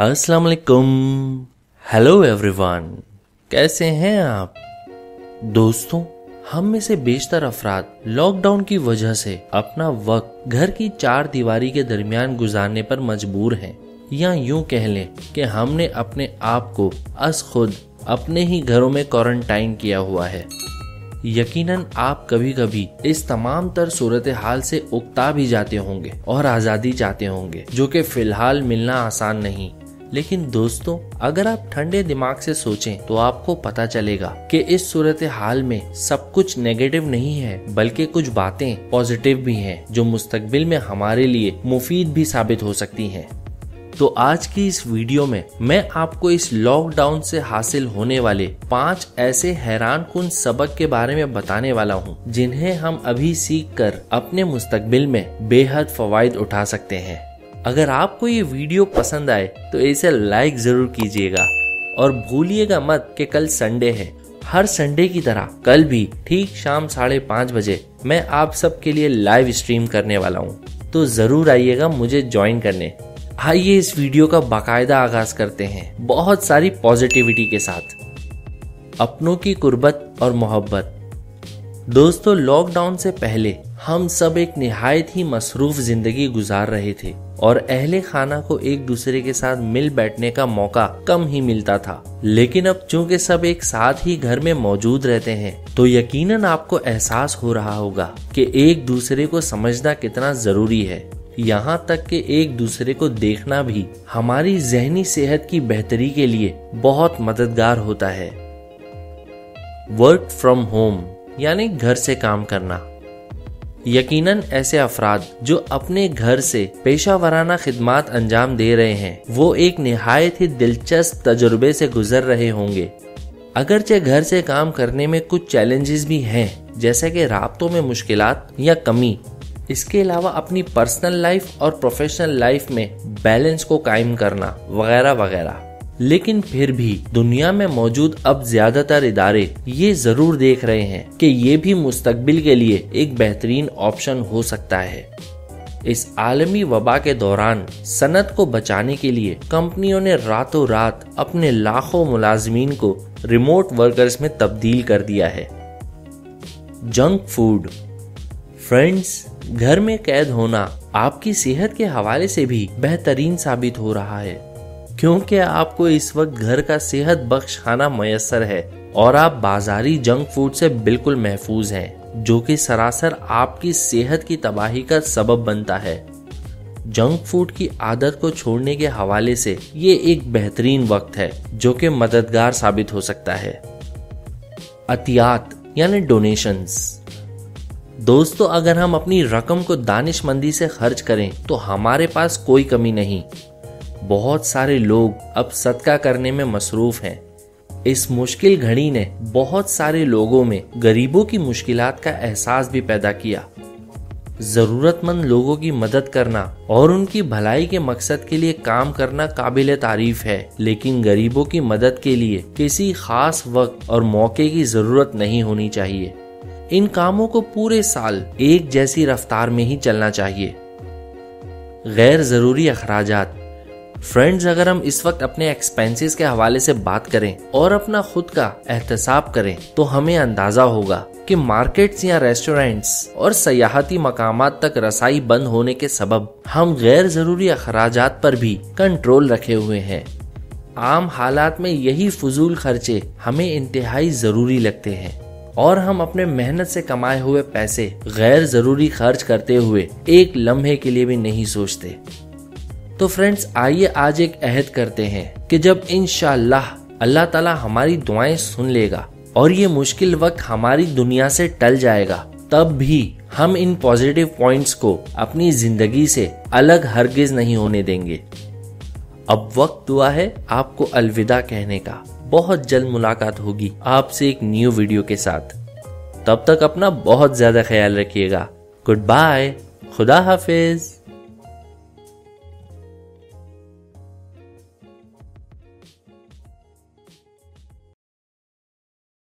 अस्सलाम वालेकुम, hello everyone, कैसे हैं आप दोस्तों। हम में से बेशतर अफराद लॉकडाउन की वजह से अपना वक्त घर की चार दीवारी के दरमियान गुजारने पर मजबूर हैं, या यूं कह लें कि हमने अपने आप को अस खुद अपने ही घरों में क्वारंटाइन किया हुआ है। यकीनन आप कभी कभी इस तमाम तर सूरत हाल से उकता भी जाते होंगे और आज़ादी चाहते होंगे, जो कि फिलहाल मिलना आसान नहीं। लेकिन दोस्तों, अगर आप ठंडे दिमाग से सोचें तो आपको पता चलेगा कि इस सूरत हाल में सब कुछ नेगेटिव नहीं है, बल्कि कुछ बातें पॉजिटिव भी हैं, जो मुस्तकबिल में हमारे लिए मुफीद भी साबित हो सकती हैं। तो आज की इस वीडियो में मैं आपको इस लॉकडाउन से हासिल होने वाले 5 ऐसे हैरान कुन सबक के बारे में बताने वाला हूँ, जिन्हें हम अभी सीख कर अपने मुस्तकबिल में बेहद फवायद उठा सकते हैं। अगर आपको ये वीडियो पसंद आए तो इसे लाइक जरूर कीजिएगा और भूलिएगा मत कि कल संडे है। हर संडे की तरह कल भी ठीक शाम 5:30 बजे मैं आप सबके लिए लाइव स्ट्रीम करने वाला हूँ, तो जरूर आइएगा मुझे ज्वाइन करने। आइए इस वीडियो का बाकायदा आगाज करते हैं बहुत सारी पॉजिटिविटी के साथ। अपनों की कुर्बत और मोहब्बत। दोस्तों, लॉकडाउन से पहले हम सब एक निहायत ही मसरूफ जिंदगी गुजार रहे थे और अहले खाना को एक दूसरे के साथ मिल बैठने का मौका कम ही मिलता था। लेकिन अब चूंकि सब एक साथ ही घर में मौजूद रहते हैं, तो यकीनन आपको एहसास हो रहा होगा कि एक दूसरे को समझना कितना जरूरी है। यहाँ तक कि एक दूसरे को देखना भी हमारी ज़हनी सेहत की बेहतरी के लिए बहुत मददगार होता है। वर्क फ्रॉम होम यानी घर से काम करना। यकीनन ऐसे अफराद जो अपने घर से पेशावराना खिदमात अंजाम दे रहे हैं, वो एक निहायत ही दिलचस्प तजुर्बे से गुजर रहे होंगे। अगरचे घर से काम करने में कुछ चैलेंजेस भी हैं, जैसे कि राब्तों में मुश्किलात या कमी। इसके अलावा अपनी पर्सनल लाइफ और प्रोफेशनल लाइफ में बैलेंस को कायम करना वगैरह वगैरह। लेकिन फिर भी दुनिया में मौजूद अब ज्यादातर इदारे ये जरूर देख रहे हैं कि ये भी मुस्तकबिल के लिए एक बेहतरीन ऑप्शन हो सकता है। इस आलमी वबा के दौरान सनत को बचाने के लिए कंपनियों ने रातों रात अपने लाखों मुलाजमीन को रिमोट वर्कर्स में तब्दील कर दिया है। Junk food. फ्रेंड्स, घर में कैद होना आपकी सेहत के हवाले से भी बेहतरीन साबित हो रहा है, क्योंकि आपको इस वक्त घर का सेहत बख्श खाना मयसर है और आप बाजारी जंक फूड से बिल्कुल महफूज हैं, जो कि सरासर आपकी सेहत की तबाही का सबब बनता है। जंक फूड की आदत को छोड़ने के हवाले से ये एक बेहतरीन वक्त है, जो कि मददगार साबित हो सकता है। अतियात यानी डोनेशंस। दोस्तों, अगर हम अपनी रकम को दानिशमंदी से खर्च करें तो हमारे पास कोई कमी नहीं। बहुत सारे लोग अब सदका करने में मसरूफ हैं। इस मुश्किल घड़ी ने बहुत सारे लोगों में गरीबों की मुश्किलात का एहसास भी पैदा किया। ज़रूरतमंद लोगों की मदद करना और उनकी भलाई के मकसद के लिए काम करना काबिल तारीफ है, लेकिन गरीबों की मदद के लिए किसी खास वक्त और मौके की ज़रूरत नहीं होनी चाहिए। इन कामों को पूरे साल एक जैसी रफ्तार में ही चलना चाहिए। गैर जरूरी अखराजात। फ्रेंड्स, अगर हम इस वक्त अपने एक्सपेंसेस के हवाले से बात करें और अपना खुद का एहतसाब करें तो हमें अंदाजा होगा कि मार्केट्स या रेस्टोरेंट्स और सयाहती मकामात तक रसाई बंद होने के सबब हम गैर जरूरी अखराजात पर भी कंट्रोल रखे हुए हैं। आम हालात में यही फजूल खर्चे हमें इंतहाई जरूरी लगते हैं और हम अपने मेहनत से कमाए हुए पैसे गैर जरूरी खर्च करते हुए एक लम्हे के लिए भी नहीं सोचते। तो फ्रेंड्स, आइए आज एक अहद करते हैं कि जब इंशाअल्लाह अल्लाह ताला हमारी दुआएं सुन लेगा और ये मुश्किल वक्त हमारी दुनिया से टल जाएगा, तब भी हम इन पॉजिटिव पॉइंट्स को अपनी जिंदगी से अलग हरगिज नहीं होने देंगे। अब वक्त हुआ है आपको अलविदा कहने का। बहुत जल्द मुलाकात होगी आपसे एक न्यू वीडियो के साथ। तब तक अपना बहुत ज़्यादा ख्याल रखिएगा। गुड बाय, खुदा हाफिज।